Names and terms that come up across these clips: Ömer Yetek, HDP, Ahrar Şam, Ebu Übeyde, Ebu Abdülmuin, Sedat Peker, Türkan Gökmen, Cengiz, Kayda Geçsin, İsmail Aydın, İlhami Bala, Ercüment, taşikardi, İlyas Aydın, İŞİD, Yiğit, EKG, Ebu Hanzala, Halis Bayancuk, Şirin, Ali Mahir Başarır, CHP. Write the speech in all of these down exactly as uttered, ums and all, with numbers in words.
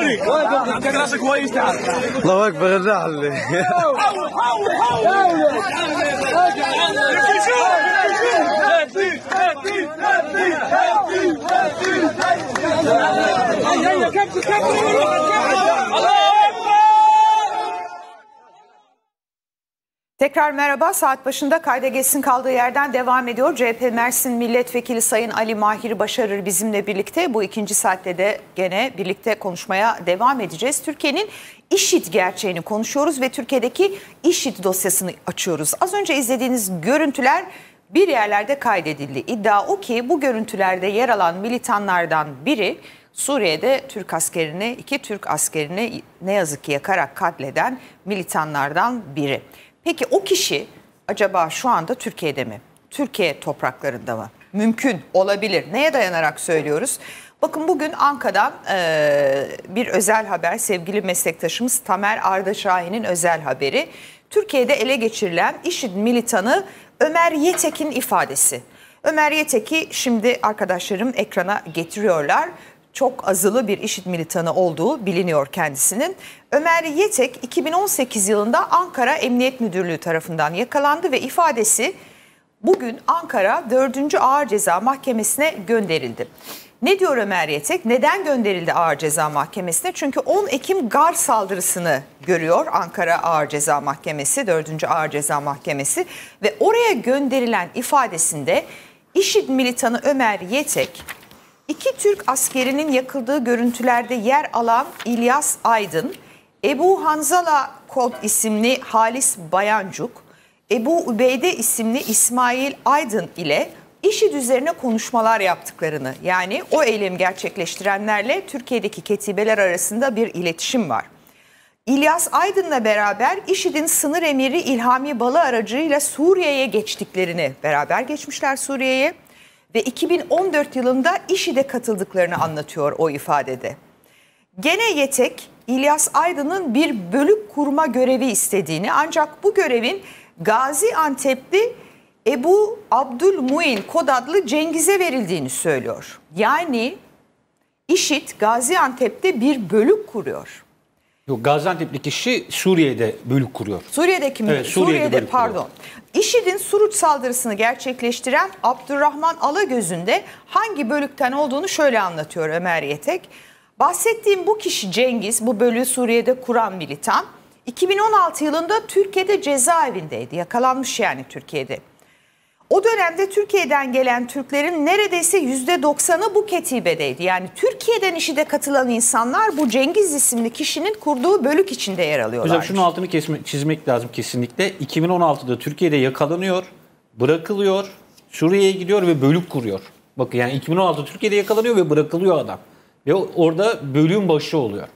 دونك كان راسك كويس تعال الله اكبر الرعل Tekrar merhaba. Saat başında kayda geçsin kaldığı yerden devam ediyor. C H P Mersin Milletvekili Sayın Ali Mahir Başarır bizimle birlikte. Bu ikinci saatte de gene birlikte konuşmaya devam edeceğiz. Türkiye'nin İŞİD gerçeğini konuşuyoruz ve Türkiye'deki İŞİD dosyasını açıyoruz. Az önce izlediğiniz görüntüler bir yerlerde kaydedildi. İddia o ki bu görüntülerde yer alan militanlardan biri Suriye'de Türk askerini, iki Türk askerini ne yazık ki yakarak katleden militanlardan biri. Peki o kişi acaba şu anda Türkiye'de mi? Türkiye topraklarında mı? Mümkün olabilir. Neye dayanarak söylüyoruz? Bakın bugün Ankara'dan e, bir özel haber, sevgili meslektaşımız Tamer Ardaşahin'in özel haberi. Türkiye'de ele geçirilen İŞİD militanı Ömer Yetek'in ifadesi. Ömer Yetek'i şimdi arkadaşlarım ekrana getiriyorlar. Çok azılı bir İŞİD militanı olduğu biliniyor kendisinin. Ömer Yetek iki bin on sekiz yılında Ankara Emniyet Müdürlüğü tarafından yakalandı ve ifadesi bugün Ankara dördüncü Ağır Ceza Mahkemesi'ne gönderildi. Ne diyor Ömer Yetek? Neden gönderildi Ağır Ceza Mahkemesi'ne? Çünkü on Ekim Gar saldırısını görüyor Ankara Ağır Ceza Mahkemesi, dördüncü Ağır Ceza Mahkemesi ve oraya gönderilen ifadesinde İŞİD militanı Ömer Yetek, İki Türk askerinin yakıldığı görüntülerde yer alan İlyas Aydın, Ebu Hanzala kod isimli Halis Bayancuk, Ebu Übeyde isimli İsmail Aydın ile İŞİD üzerine konuşmalar yaptıklarını, yani o eylemi gerçekleştirenlerle Türkiye'deki ketibeler arasında bir iletişim var. İlyas Aydın'la beraber İŞİD'in sınır emiri İlhami Bala aracıyla Suriye'ye geçtiklerini, beraber geçmişler Suriye'ye. Ve iki bin on dört yılında İŞİD'e katıldıklarını anlatıyor o ifadede. Gene Yetek, İlyas Aydın'ın bir bölük kurma görevi istediğini, ancak bu görevin Gaziantep'li Ebu Abdülmuin kod adlı Cengiz'e verildiğini söylüyor. Yani İŞİD Gaziantep'te bir bölük kuruyor. Yok, Gaziantep'li kişi Suriye'de bölük kuruyor. Suriye'deki mi? Evet, Suriye'de, Suriye'de pardon. İŞİD'in Suruç saldırısını gerçekleştiren Abdurrahman Alagöz'ünde hangi bölükten olduğunu şöyle anlatıyor Ömer Yetek. Bahsettiğim bu kişi Cengiz, bu bölüğü Suriye'de kuran militan, iki bin on altı yılında Türkiye'de cezaevindeydi. Yakalanmış yani Türkiye'de. O dönemde Türkiye'den gelen Türklerin neredeyse yüzde doksanı bu ketibedeydi. Yani Türkiye'den işide katılan insanlar bu Cengiz isimli kişinin kurduğu bölük içinde yer alıyorlar. Hocam şunun altını kesme, çizmek lazım kesinlikle. iki bin on altıda Türkiye'de yakalanıyor, bırakılıyor, Suriye'ye gidiyor ve bölük kuruyor. Bakın yani iki bin on altı Türkiye'de yakalanıyor ve bırakılıyor adam. Ve orada bölüğün başı oluyor.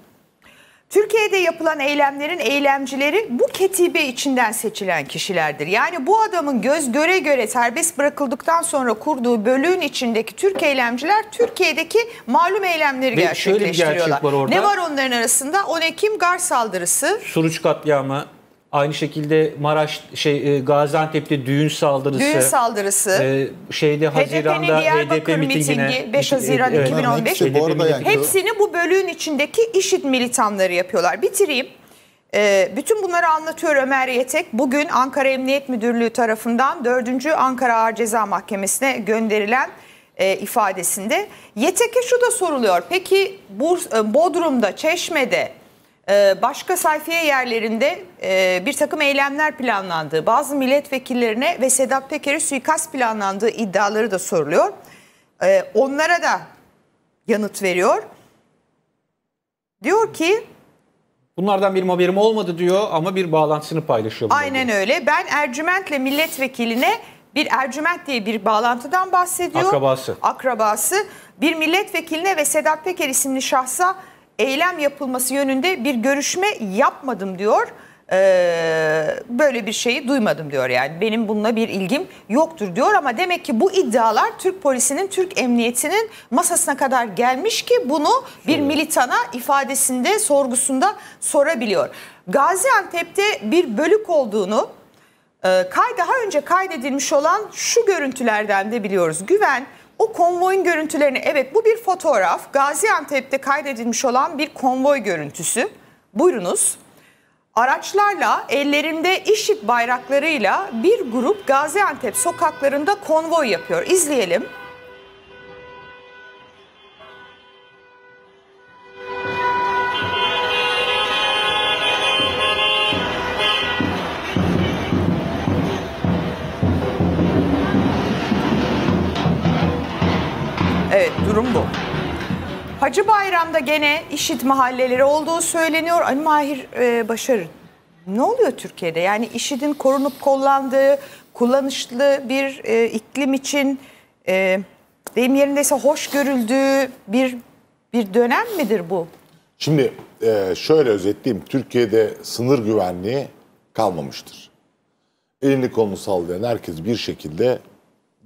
Türkiye'de yapılan eylemlerin eylemcileri bu ketibe içinden seçilen kişilerdir. Yani bu adamın göz göre göre serbest bırakıldıktan sonra kurduğu bölüğün içindeki Türk eylemciler Türkiye'deki malum eylemleri ve gerçekleştiriyorlar. Şöyle bir gerçek var orada. Ne var onların arasında? on Ekim Gar saldırısı, Suruç katliamı, aynı şekilde Maraş şey Gaziantep'te düğün saldırısı. Düğün saldırısı. E, şeyde Haziran'da H D P mitingi beş Haziran iki bin on beş. Evet, hepsi, hepsini bu bölüğün içindeki İŞİD militanları yapıyorlar. Bitireyim. E, bütün bunları anlatıyor Ömer Yetek. Bugün Ankara Emniyet Müdürlüğü tarafından dördüncü Ankara Ağır Ceza Mahkemesi'ne gönderilen e, ifadesinde Yetek'e şu da soruluyor. Peki Bodrum'da, Çeşme'de, başka sayfiye yerlerinde bir takım eylemler planlandığı, bazı milletvekillerine ve Sedat Peker'e suikast planlandığı iddiaları da soruluyor. Onlara da yanıt veriyor. Diyor ki, bunlardan benim haberim olmadı diyor ama bir bağlantısını paylaşıyor. Aynen diyor. Öyle. Ben Ercüment'le milletvekiline, bir Ercüment diye bir bağlantıdan bahsediyor. Akrabası. Akrabası. Bir milletvekiline ve Sedat Peker isimli şahsa eylem yapılması yönünde bir görüşme yapmadım diyor. Ee, böyle bir şeyi duymadım diyor. Yani benim bununla bir ilgim yoktur diyor ama demek ki bu iddialar Türk polisinin, Türk emniyetinin masasına kadar gelmiş ki bunu bir militana ifadesinde, sorgusunda sorabiliyor. Gaziantep'te bir bölük olduğunu daha önce kaydedilmiş olan şu görüntülerden de biliyoruz. Güven O konvoyun görüntülerini, evet bu bir fotoğraf, Gaziantep'te kaydedilmiş olan bir konvoy görüntüsü. Buyurunuz. Araçlarla, ellerinde İŞİD bayraklarıyla bir grup Gaziantep sokaklarında konvoy yapıyor. İzleyelim. Evet, durum bu. Hacıbayram'da gene İŞİD mahalleleri olduğu söyleniyor. Ali Mahir e, Başarır, ne oluyor Türkiye'de? Yani İŞİD'in korunup kollandığı, kullanışlı bir e, iklim için e, deyim yerindeyse hoş görüldüğü bir bir dönem midir bu? Şimdi e, şöyle özetleyeyim. Türkiye'de sınır güvenliği kalmamıştır. Elini kolunu sallayan herkes bir şekilde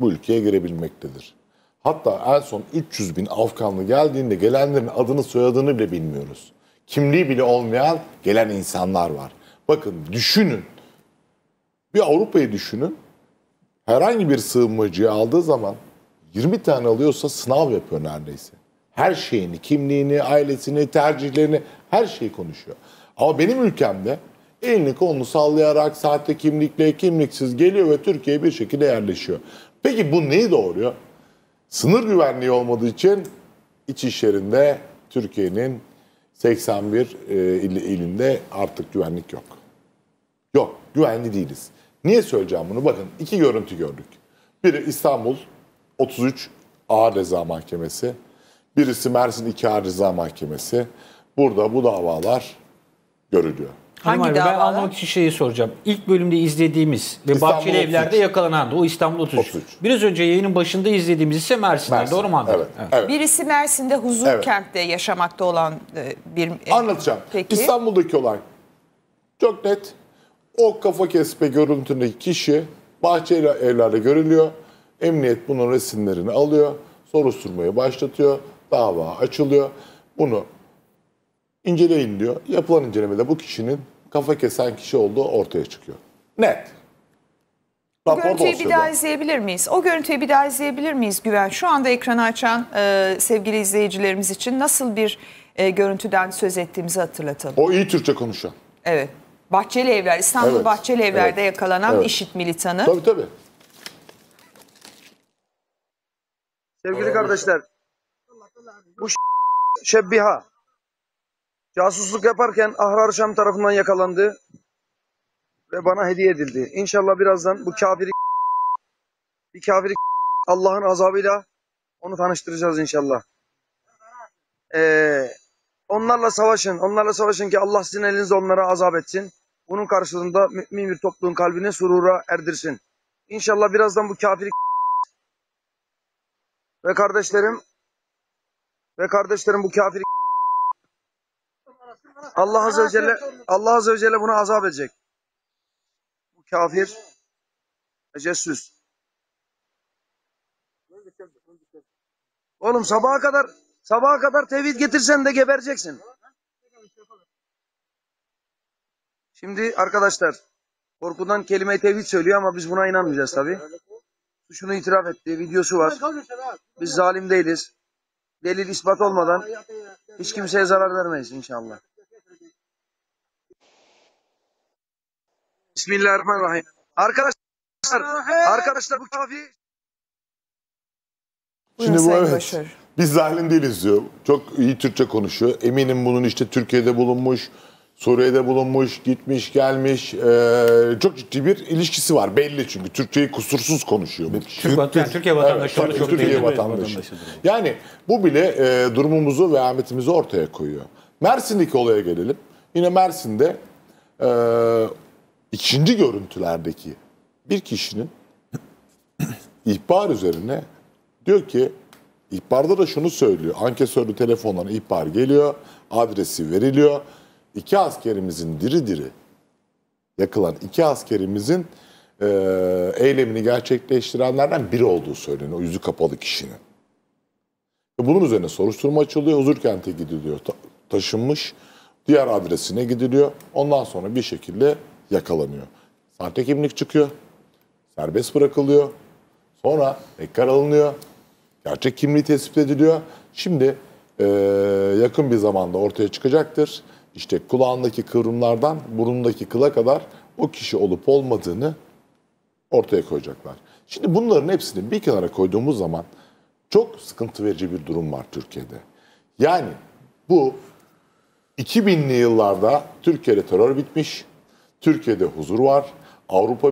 bu ülkeye girebilmektedir. Hatta en son üç yüz bin Afganlı geldiğinde gelenlerin adını soyadını bile bilmiyoruz. Kimliği bile olmayan gelen insanlar var. Bakın düşünün. Bir Avrupa'yı düşünün. Herhangi bir sığınmacıyı aldığı zaman yirmi tane alıyorsa sınav yapıyor neredeyse. Her şeyini, kimliğini, ailesini, tercihlerini, her şeyi konuşuyor. Ama benim ülkemde elini kolunu sallayarak sahte kimlikle kimliksiz geliyor ve Türkiye'ye bir şekilde yerleşiyor. Peki bu neyi doğuruyor? Sınır güvenliği olmadığı için iç iş yerinde Türkiye'nin seksen bir ilinde artık güvenlik yok. Yok, güvenli değiliz. Niye söyleyeceğim bunu? Bakın iki görüntü gördük. Biri İstanbul otuz üç Ağır Ceza Mahkemesi, birisi Mersin iki Ağır Ceza Mahkemesi. Burada bu davalar görülüyor. Hangi Hangi ben anlamak için şeyi soracağım. İlk bölümde izlediğimiz ve İstanbul Bahçeli otuz üç. Evler'de yakalanan da o İstanbul otuz üç. otuz üç. Biraz önce yayının başında izlediğimiz ise Mersin'de. Mersin. Doğru mu anladım? Evet. Evet. Evet. Birisi Mersin'de Huzurkent'te evet. yaşamakta olan bir... Anlatacağım. Peki. İstanbul'daki olay çok net. O kafa kesme görüntündeki kişi Bahçeli Evler'de görülüyor. Emniyet bunun resimlerini alıyor. Soruşturmayı başlatıyor. Dava açılıyor. Bunu... İnceleyin diyor. Yapılan incelemede bu kişinin kafa kesen kişi olduğu ortaya çıkıyor. Net. O görüntüyü bir daha izleyebilir miyiz? O görüntüyü bir daha izleyebilir miyiz Güven? Şu anda ekranı açan e, sevgili izleyicilerimiz için nasıl bir e, görüntüden söz ettiğimizi hatırlatalım. O iyi Türkçe konuşan. Evet. Bahçeli Evler, İstanbul evet. Bahçeli Evler'de evet. yakalanan evet. İŞİD militanı. Tabii tabii. Sevgili kardeşler, bu şebbiha casusluk yaparken Ahrar Şam tarafından yakalandı ve bana hediye edildi. İnşallah birazdan bu kafiri bir kafiri Allah'ın azabıyla onu tanıştıracağız inşallah. Ee, onlarla savaşın, onlarla savaşın ki Allah sizin elinizde onlara azap etsin. Bunun karşılığında mümin bir topluluğun kalbini surura erdirsin. İnşallah birazdan bu kafiri ve kardeşlerim ve kardeşlerim bu kafiri Allah Azze ve Celle, Allah Azze ve Celle buna azap edecek. Bu kafir, tecessüs. Oğlum sabaha kadar, sabaha kadar tevhid getirsen de gebereceksin. Şimdi arkadaşlar, korkudan kelime-i tevhid söylüyor ama biz buna inanmayacağız tabii. Suçunu itiraf etti, videosu var. Biz zalim değiliz. Delil ispat olmadan hiç kimseye zarar vermeyiz inşallah. Bismillahirrahmanirrahim. Arkadaşlar, arkadaşlar bu kafi. Şimdi bu evet, biz zalim değiliz diyor. Çok iyi Türkçe konuşuyor. Eminim bunun işte Türkiye'de bulunmuş, Suriye'de bulunmuş, gitmiş gelmiş. Ee, çok ciddi bir ilişkisi var belli çünkü. Türkçeyi kusursuz konuşuyor. Bu kişi. Türk, yani Türkiye vatandaşı. Evet, çok Türkiye vatandaşı. Yani bu bile e, durumumuzu ve ahmetimizi ortaya koyuyor. Mersin'deki olaya gelelim. Yine Mersin'de... E, İkinci görüntülerdeki bir kişinin ihbar üzerine diyor ki, ihbarda da şunu söylüyor. Ankesörlü telefondan ihbar geliyor, adresi veriliyor. İki askerimizin diri diri yakılan iki askerimizin e, eylemini gerçekleştirenlerden biri olduğu söyleniyor. O yüzü kapalı kişinin. Ve bunun üzerine soruşturma açılıyor. Huzurkent'e gidiliyor, ta taşınmış. Diğer adresine gidiliyor. Ondan sonra bir şekilde... yakalanıyor. Sahte kimlik çıkıyor. Serbest bırakılıyor. Sonra tekrar alınıyor. gerçek kimliği tespit ediliyor. Şimdi e, yakın bir zamanda ortaya çıkacaktır. İşte kulağındaki kıvrımlardan burnundaki kıla kadar o kişi olup olmadığını ortaya koyacaklar. Şimdi bunların hepsini bir kenara koyduğumuz zaman çok sıkıntı verici bir durum var Türkiye'de. Yani bu iki binli yıllarda Türkiye'de terör bitmiş, Türkiye'de huzur var, Avrupa